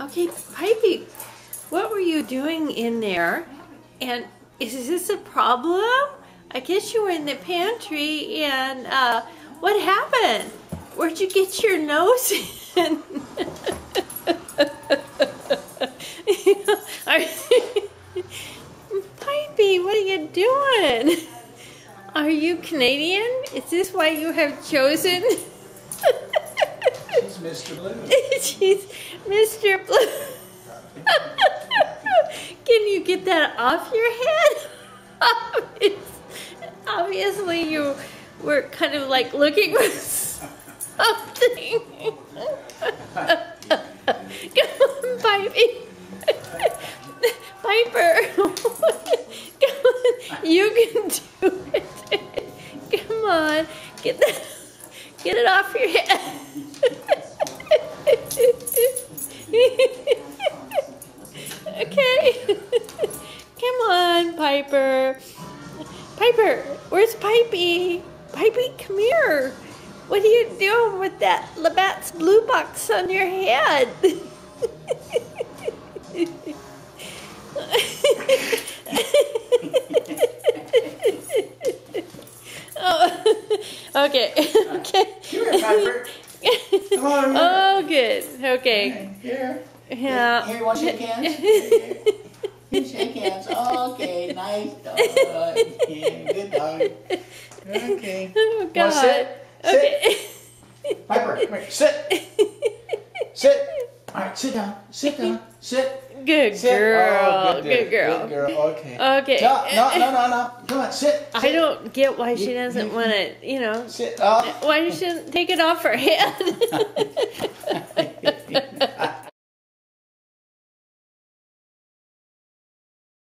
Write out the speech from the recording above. Okay, Pipey, what were you doing in there? And is this a problem? I guess you were in the pantry and what happened? Where'd you get your nose in? Pipey, what are you doing? Are you Canadian? Is this why you have chosen? She's Mr. Blue. She's Mr. Blue. Can you get that off your head? Obviously, you were kind of like looking for something. Come on, Pipey. Piper. Come on. You can do it. Come on. Get that. Get it off your head. Okay. Come on, Piper. Piper, where's Pipey? Pipey, come here. What are you doing with that Labatt's blue box on your head? Oh, okay. Okay. Come here, Piper. Come on. Oh, good. Okay. Here. Yeah. Here, you want to shake hands? Here, shake hands. Okay, nice dog. Yeah, good dog. Okay. Oh, God. Sit? Okay. Sit. Piper, come here. Sit. Sit. All right, sit down. Sit down. Sit. Good sit. Girl. Oh, good girl. Good girl. Okay. Okay. No, no, no, no. Come on, sit. I don't get why she doesn't want to, you know. Sit. Oh. Why she doesn't take it off her head.